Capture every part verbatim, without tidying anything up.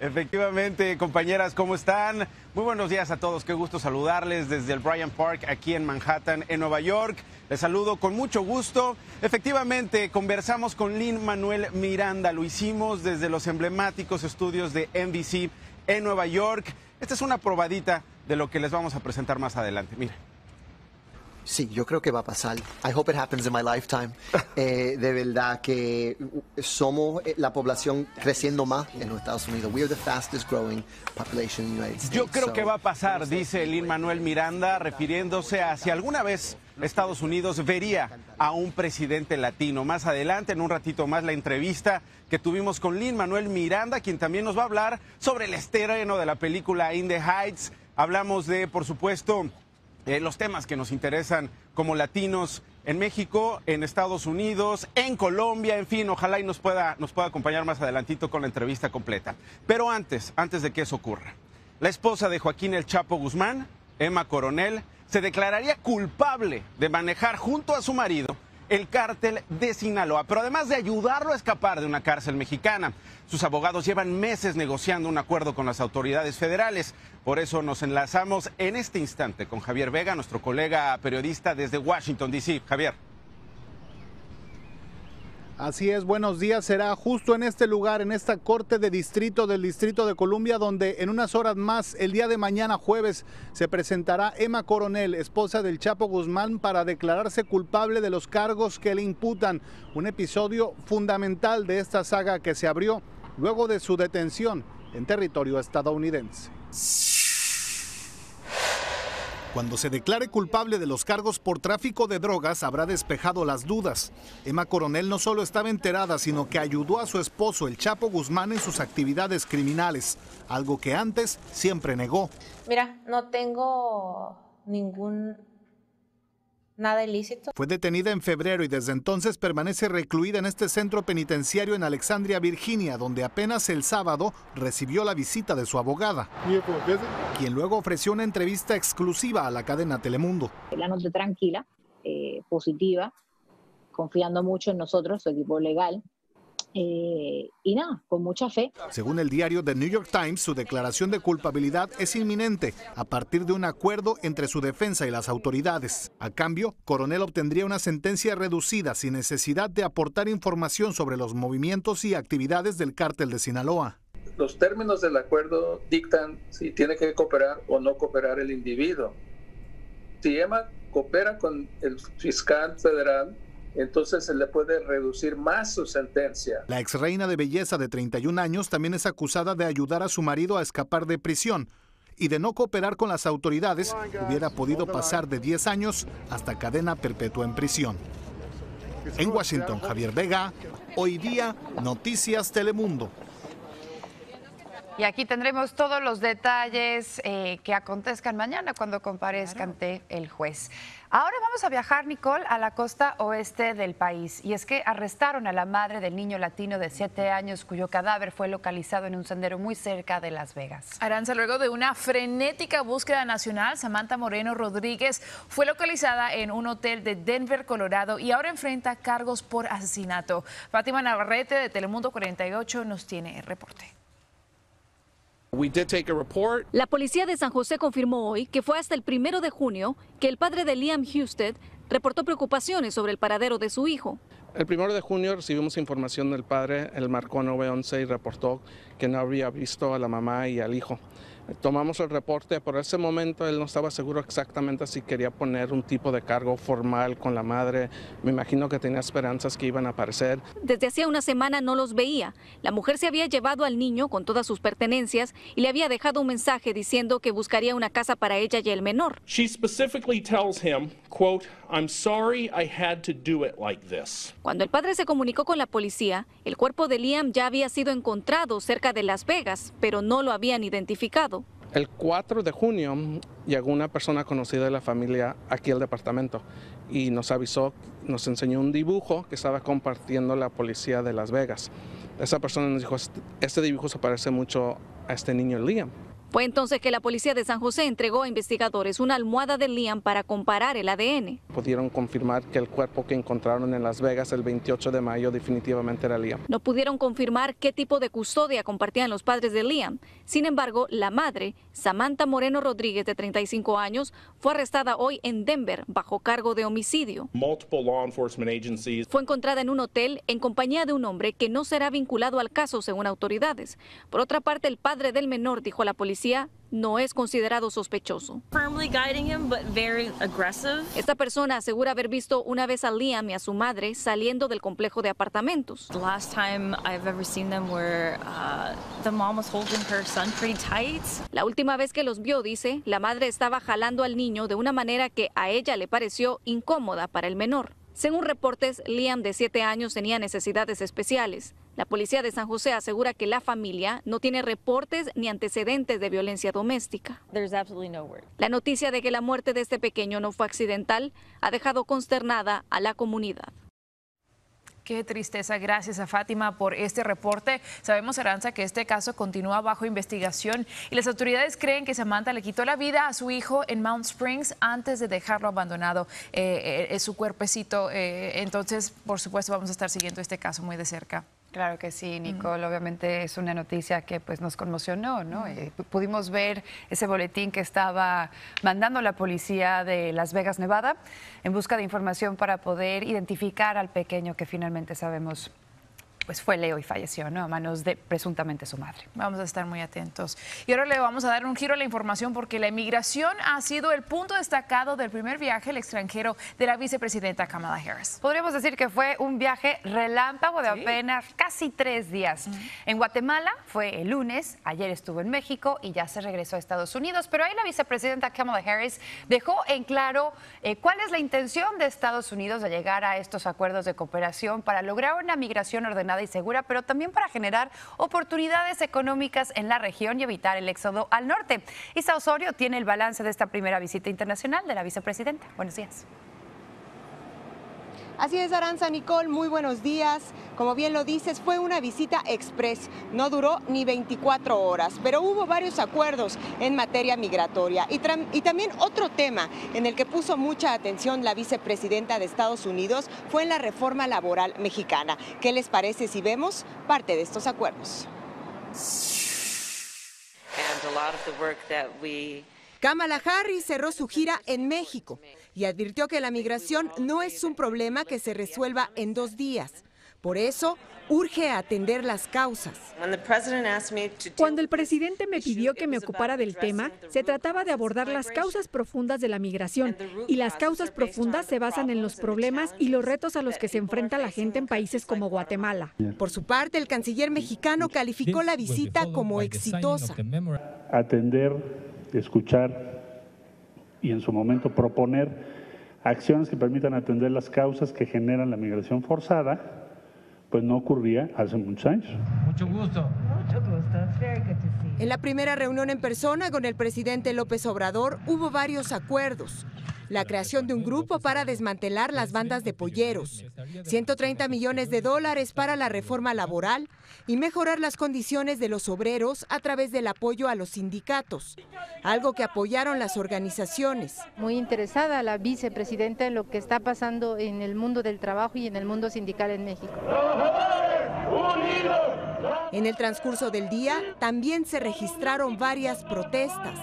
Efectivamente, compañeras, ¿cómo están? Muy buenos días a todos, qué gusto saludarles desde el Bryant Park aquí en Manhattan, en Nueva York. Les saludo con mucho gusto. Efectivamente, conversamos con Lin Manuel Miranda, lo hicimos desde los emblemáticos estudios de N B C en Nueva York. Esta es una probadita de lo que les vamos a presentar más adelante, miren. Sí, yo creo que va a pasar. I hope it happens in my lifetime. Eh, de verdad que somos la población creciendo más en los Estados Unidos. We are the fastest growing population in the United States. Yo creo que va a pasar, dice Lin Manuel Miranda, refiriéndose a si alguna vez Estados Unidos vería a un presidente latino. Más adelante, en un ratito más, la entrevista que tuvimos con Lin Manuel Miranda, quien también nos va a hablar sobre el estreno de la película In the Heights. Hablamos de, por supuesto, Eh, los temas que nos interesan como latinos en México, en Estados Unidos, en Colombia, en fin, ojalá y nos pueda, nos pueda acompañar más adelantito con la entrevista completa. Pero antes, antes de que eso ocurra, la esposa de Joaquín El Chapo Guzmán, Emma Coronel, se declararía culpable de manejar junto a su marido el cártel de Sinaloa, pero además de ayudarlo a escapar de una cárcel mexicana. Sus abogados llevan meses negociando un acuerdo con las autoridades federales. Por eso nos enlazamos en este instante con Javier Vega, nuestro colega periodista desde Washington, D C Javier. Así es, buenos días. Será justo en este lugar, en esta corte de distrito del Distrito de Columbia, donde en unas horas más, el día de mañana jueves, se presentará Emma Coronel, esposa del Chapo Guzmán, para declararse culpable de los cargos que le imputan. Un episodio fundamental de esta saga que se abrió luego de su detención en territorio estadounidense. Cuando se declare culpable de los cargos por tráfico de drogas, habrá despejado las dudas. Emma Coronel no solo estaba enterada, sino que ayudó a su esposo, el Chapo Guzmán, en sus actividades criminales, algo que antes siempre negó. Mira, no tengo ningún... nada ilícito. Fue detenida en febrero y desde entonces permanece recluida en este centro penitenciario en Alexandria, Virginia, donde apenas el sábado recibió la visita de su abogada, quien luego ofreció una entrevista exclusiva a la cadena Telemundo. La noté tranquila, eh, positiva, confiando mucho en nosotros, su equipo legal. Eh, y nada, con mucha fe. Según el diario The New York Times, su declaración de culpabilidad es inminente a partir de un acuerdo entre su defensa y las autoridades. A cambio, Coronel obtendría una sentencia reducida sin necesidad de aportar información sobre los movimientos y actividades del cártel de Sinaloa. Los términos del acuerdo dictan si tiene que cooperar o no cooperar el individuo. Si Emma coopera con el fiscal federal, entonces se le puede reducir más su sentencia. La exreina de belleza de treinta y un años también es acusada de ayudar a su marido a escapar de prisión y de no cooperar con las autoridades hubiera podido pasar de diez años hasta cadena perpetua en prisión. En Washington, Javier Vega, hoy día, Noticias Telemundo. Y aquí tendremos todos los detalles eh, que acontezcan mañana cuando comparezca ante el juez. Ahora vamos a viajar, Nicole, a la costa oeste del país. Y es que arrestaron a la madre del niño latino de siete años, cuyo cadáver fue localizado en un sendero muy cerca de Las Vegas. Aranza, luego de una frenética búsqueda nacional, Samantha Moreno Rodríguez fue localizada en un hotel de Denver, Colorado, y ahora enfrenta cargos por asesinato. Fátima Navarrete de Telemundo cuarenta y ocho nos tiene el reporte. La policía de San José confirmó hoy que fue hasta el primero de junio que el padre de Liam Husted reportó preocupaciones sobre el paradero de su hijo. El primero de junio recibimos información del padre, él marcó nueve once y reportó que no había visto a la mamá y al hijo. Tomamos el reporte, por ese momento él no estaba seguro exactamente si quería poner un tipo de cargo formal con la madre. Me imagino que tenía esperanzas que iban a aparecer. Desde hacía una semana no los veía. La mujer se había llevado al niño con todas sus pertenencias y le había dejado un mensaje diciendo que buscaría una casa para ella y el menor. She specifically tells him, quote, "I'm sorry I had to do it like this." Cuando el padre se comunicó con la policía, el cuerpo de Liam ya había sido encontrado cerca de Las Vegas, pero no lo habían identificado. El cuatro de junio llegó una persona conocida de la familia aquí al departamento y nos avisó, nos enseñó un dibujo que estaba compartiendo la policía de Las Vegas. Esa persona nos dijo, este dibujo se parece mucho a este niño Liam. Fue entonces que la policía de San José entregó a investigadores una almohada de Liam para comparar el A D N. Pudieron confirmar que el cuerpo que encontraron en Las Vegas el veintiocho de mayo definitivamente era Liam. No pudieron confirmar qué tipo de custodia compartían los padres de Liam. Sin embargo, la madre, Samantha Moreno Rodríguez, de treinta y cinco años, fue arrestada hoy en Denver bajo cargo de homicidio. Multiple law enforcement agencies. Fue encontrada en un hotel en compañía de un hombre que no será vinculado al caso, según autoridades. Por otra parte, el padre del menor dijo a la policía no es considerado sospechoso. Esta persona asegura haber visto una vez a Liam y a su madre saliendo del complejo de apartamentos. La última vez que los vio, dice, la madre estaba jalando al niño de una manera que a ella le pareció incómoda para el menor. Según reportes, Liam, de siete años, tenía necesidades especiales. La policía de San José asegura que la familia no tiene reportes ni antecedentes de violencia doméstica. La noticia de que la muerte de este pequeño no fue accidental ha dejado consternada a la comunidad. Qué tristeza. Gracias a Fátima por este reporte. Sabemos, Aranza, que este caso continúa bajo investigación y las autoridades creen que Samantha le quitó la vida a su hijo en Mount Springs antes de dejarlo abandonado, eh, eh, su cuerpecito. Eh, entonces, por supuesto, vamos a estar siguiendo este caso muy de cerca. Claro que sí, Nicole. Mm. Obviamente es una noticia que pues nos conmocionó, ¿no? Mm. Eh, pudimos ver ese boletín que estaba mandando la policía de Las Vegas, Nevada, en busca de información para poder identificar al pequeño que finalmente sabemos pues fue Leo y falleció, ¿no?, a manos de presuntamente su madre. Vamos a estar muy atentos. Y ahora le vamos a dar un giro a la información porque la inmigración ha sido el punto destacado del primer viaje al extranjero de la vicepresidenta Kamala Harris. Podríamos decir que fue un viaje relámpago de sí. apenas casi tres días. Uh-huh. En Guatemala fue el lunes, ayer estuvo en México y ya se regresó a Estados Unidos. Pero ahí la vicepresidenta Kamala Harris dejó en claro eh, cuál es la intención de Estados Unidos de llegar a estos acuerdos de cooperación para lograr una migración ordenada y segura, pero también para generar oportunidades económicas en la región y evitar el éxodo al norte. Isa Osorio tiene el balance de esta primera visita internacional de la vicepresidenta. Buenos días. Así es, Aranza, Nicole, muy buenos días. Como bien lo dices, fue una visita express, no duró ni veinticuatro horas, pero hubo varios acuerdos en materia migratoria. Y, y también otro tema en el que puso mucha atención la vicepresidenta de Estados Unidos fue en la reforma laboral mexicana. ¿Qué les parece si vemos parte de estos acuerdos? Kamala Harris cerró su gira en México y advirtió que la migración no es un problema que se resuelva en dos días. Por eso, urge atender las causas. Cuando el presidente me pidió que me ocupara del tema, se trataba de abordar las causas profundas de la migración, y las causas profundas se basan en los problemas y los retos a los que se enfrenta la gente en países como Guatemala. Por su parte, el canciller mexicano calificó la visita como exitosa. Atender, escuchar y en su momento proponer acciones que permitan atender las causas que generan la migración forzada, pues no ocurría hace muchos años. Mucho gusto. Mucho gusto. En la primera reunión en persona con el presidente López Obrador hubo varios acuerdos. La creación de un grupo para desmantelar las bandas de polleros, ciento treinta millones de dólares para la reforma laboral y mejorar las condiciones de los obreros a través del apoyo a los sindicatos, algo que apoyaron las organizaciones. Muy interesada la vicepresidenta en lo que está pasando en el mundo del trabajo y en el mundo sindical en México. En el transcurso del día también se registraron varias protestas.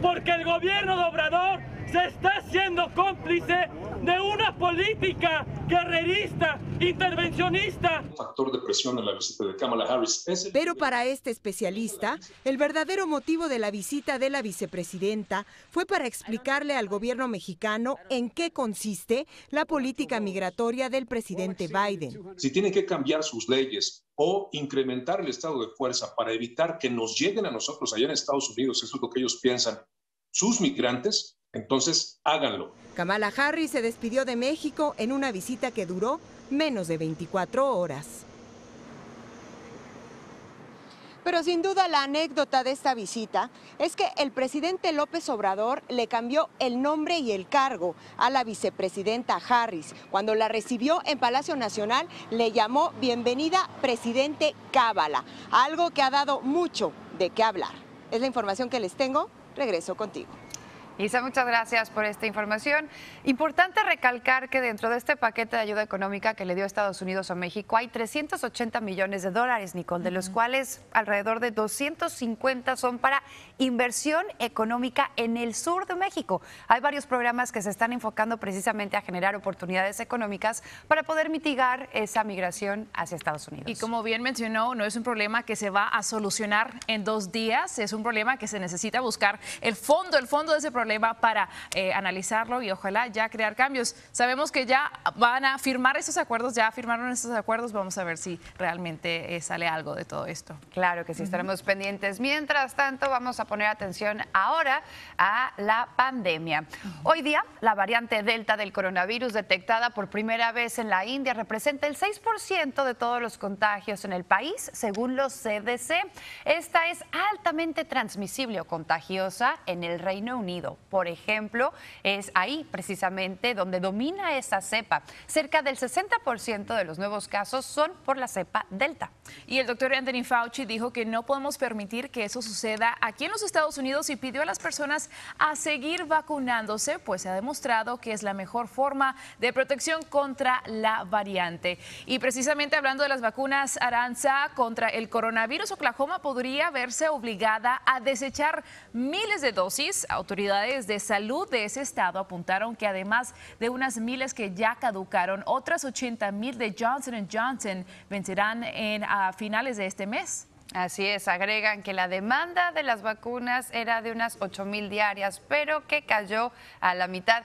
Porque el gobierno de Obrador se está siendo cómplice de una política guerrerista, intervencionista. Un factor de presión en la visita de Kamala Harris es el... Pero para este especialista, el verdadero motivo de la visita de la vicepresidenta fue para explicarle al gobierno mexicano en qué consiste la política migratoria del presidente Biden. Si tiene que cambiar sus leyes o incrementar el estado de fuerza para evitar que nos lleguen a nosotros allá en Estados Unidos, eso es lo que ellos piensan, sus migrantes, entonces, háganlo. Kamala Harris se despidió de México en una visita que duró menos de veinticuatro horas. Pero sin duda la anécdota de esta visita es que el presidente López Obrador le cambió el nombre y el cargo a la vicepresidenta Harris. Cuando la recibió en Palacio Nacional, le llamó bienvenida presidente Kamala, algo que ha dado mucho de qué hablar. Es la información que les tengo. Regreso contigo. Isa, muchas gracias por esta información. Importante recalcar que dentro de este paquete de ayuda económica que le dio Estados Unidos a México hay trescientos ochenta millones de dólares, Nicole, de los cuales alrededor de doscientos cincuenta son para inversión económica en el sur de México. Hay varios programas que se están enfocando precisamente a generar oportunidades económicas para poder mitigar esa migración hacia Estados Unidos. Y como bien mencionó, no es un problema que se va a solucionar en dos días, es un problema que se necesita buscar el fondo, el fondo de ese problema para eh, analizarlo y ojalá ya crear cambios. Sabemos que ya van a firmar esos acuerdos, ya firmaron esos acuerdos, vamos a ver si realmente eh, sale algo de todo esto. Claro que sí, estaremos uh-huh. pendientes. Mientras tanto, vamos a poner atención ahora a la pandemia. Uh-huh. Hoy día, la variante Delta del coronavirus detectada por primera vez en la India representa el seis por ciento de todos los contagios en el país, según los C D C. Esta es altamente transmisible o contagiosa en el Reino Unido. Por ejemplo, es ahí precisamente donde domina esa cepa. Cerca del sesenta por ciento de los nuevos casos son por la cepa Delta. Y el doctor Anthony Fauci dijo que no podemos permitir que eso suceda aquí en los Estados Unidos y pidió a las personas a seguir vacunándose, pues se ha demostrado que es la mejor forma de protección contra la variante. Y precisamente hablando de las vacunas, Aranza, contra el coronavirus, Oklahoma podría verse obligada a desechar miles de dosis. Autoridades de salud de ese estado apuntaron que además de unas miles que ya caducaron, otras ochenta mil de Johnson and Johnson vencerán en, a finales de este mes. Así es, agregan que la demanda de las vacunas era de unas ocho mil diarias, pero que cayó a la mitad.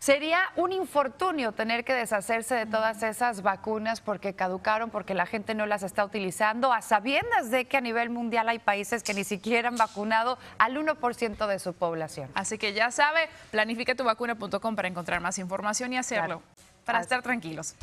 Sería un infortunio tener que deshacerse de todas esas vacunas porque caducaron, porque la gente no las está utilizando, a sabiendas de que a nivel mundial hay países que ni siquiera han vacunado al uno por ciento de su población. Así que ya sabe, planifica tu vacuna punto com para encontrar más información y hacerlo, claro, para estar tranquilos.